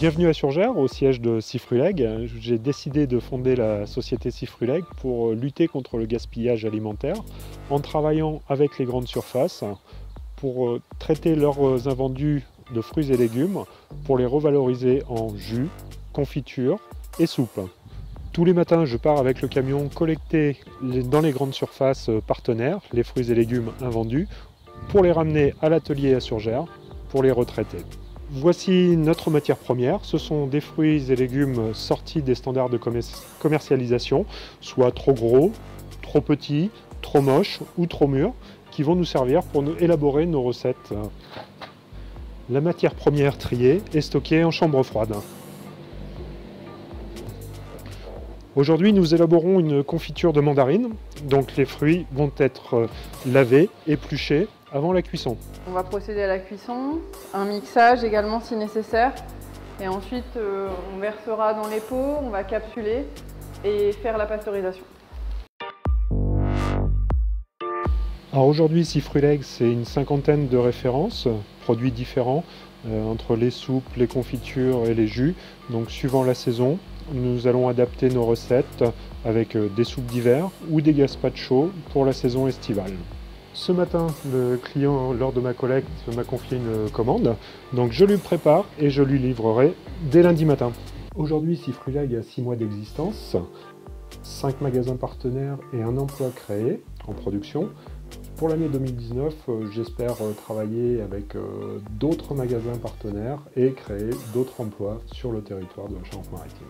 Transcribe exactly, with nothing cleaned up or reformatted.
Bienvenue à Surgères, au siège de CYFRUILEG. J'ai décidé de fonder la société CYFRUILEG pour lutter contre le gaspillage alimentaire en travaillant avec les grandes surfaces pour traiter leurs invendus de fruits et légumes pour les revaloriser en jus, confitures et soupes. Tous les matins, je pars avec le camion collecter dans les grandes surfaces partenaires les fruits et légumes invendus pour les ramener à l'atelier à Surgères pour les retraiter. Voici notre matière première, ce sont des fruits et légumes sortis des standards de commercialisation, soit trop gros, trop petits, trop moches ou trop mûrs, qui vont nous servir pour nous élaborer nos recettes. La matière première triée est stockée en chambre froide. Aujourd'hui, nous élaborons une confiture de mandarine, donc les fruits vont être lavés, épluchés, avant la cuisson. On va procéder à la cuisson, un mixage également si nécessaire, et ensuite euh, on versera dans les pots, on va capsuler et faire la pasteurisation. Alors aujourd'hui, CYFRUILEG, c'est une cinquantaine de références, produits différents, euh, entre les soupes, les confitures et les jus. Donc suivant la saison, nous allons adapter nos recettes avec des soupes d'hiver ou des gazpachos pour la saison estivale. Ce matin, le client, lors de ma collecte, m'a confié une commande, donc je lui prépare et je lui livrerai dès lundi matin. Aujourd'hui, CYFRUILEG a six mois d'existence, cinq magasins partenaires et un emploi créé en production. Pour l'année deux mille dix-neuf, j'espère travailler avec d'autres magasins partenaires et créer d'autres emplois sur le territoire de la Charente-Maritime.